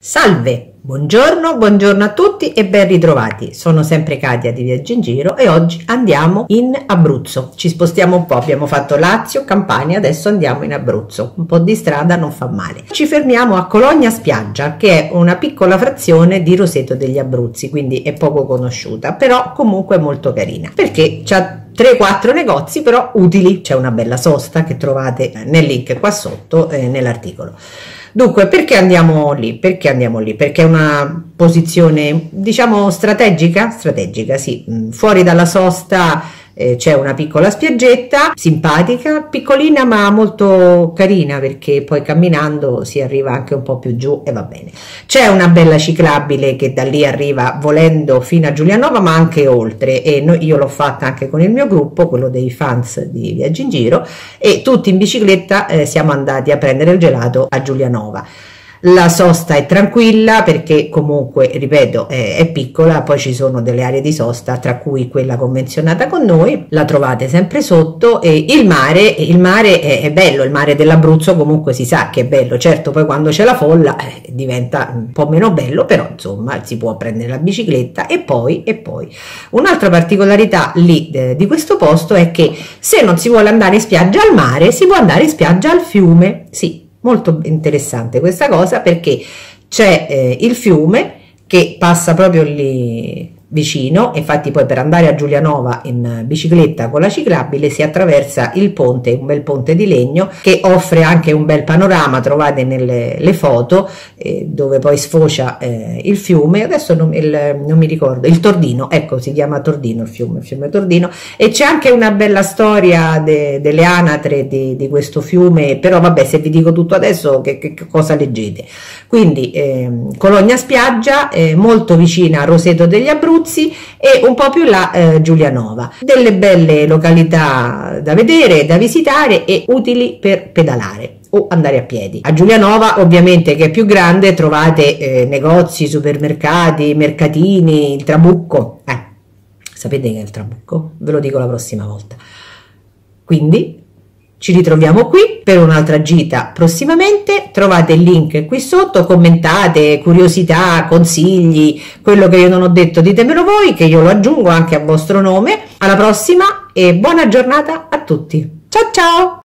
Salve, buongiorno a tutti e ben ritrovati. Sono sempre Catia di Viaggio in Giro e oggi andiamo in Abruzzo. Ci spostiamo un po', abbiamo fatto Lazio, Campania, adesso andiamo in Abruzzo. Un po' di strada non fa male. Ci fermiamo a Cologna Spiaggia, che è una piccola frazione di Roseto degli Abruzzi, quindi è poco conosciuta, però comunque molto carina, perché c'ha 3-4 negozi però utili. C'è una bella sosta che trovate nel link qua sotto nell'articolo. Dunque, perché andiamo lì? Perché è una posizione, diciamo, strategica, sì, fuori dalla sosta. C'è una piccola spiaggetta simpatica, piccolina ma molto carina, perché poi camminando si arriva anche un po' più giù e va bene. C'è una bella ciclabile che da lì arriva volendo fino a Giulianova, ma anche oltre, e io l'ho fatta anche con il mio gruppo, quello dei fans di Viaggi in Giro, e tutti in bicicletta siamo andati a prendere il gelato a Giulianova. La sosta è tranquilla perché comunque, ripeto, è piccola. Poi ci sono delle aree di sosta, tra cui quella convenzionata con noi, la trovate sempre sotto. E il mare è bello, il mare dell'Abruzzo comunque si sa che è bello. Certo, poi quando c'è la folla diventa un po' meno bello, però insomma si può prendere la bicicletta. E poi un'altra particolarità lì di questo posto è che se non si vuole andare in spiaggia al mare, si può andare in spiaggia al fiume. Sì, molto interessante questa cosa, perché c'è il fiume che passa proprio lì vicino. Infatti poi per andare a Giulianova in bicicletta con la ciclabile si attraversa il ponte, un bel ponte di legno che offre anche un bel panorama, trovate nelle foto dove poi sfocia il fiume. Adesso non mi ricordo, il Tordino, ecco, si chiama Tordino il fiume Tordino. E c'è anche una bella storia delle anatre di questo fiume, però vabbè, se vi dico tutto adesso che cosa leggete. Quindi Cologna Spiaggia, molto vicina a Roseto degli Abruzzi e un po' più là Giulianova. Delle belle località da vedere, da visitare e utili per pedalare o andare a piedi. A Giulianova, ovviamente, che è più grande, trovate negozi, supermercati, mercatini, il Trabucco. Sapete che è il Trabucco? Ve lo dico la prossima volta. Quindi ci ritroviamo qui per un'altra gita prossimamente. Trovate il link qui sotto, commentate, curiosità, consigli, quello che io non ho detto ditemelo voi, che io lo aggiungo anche a vostro nome. Alla prossima e buona giornata a tutti. Ciao ciao!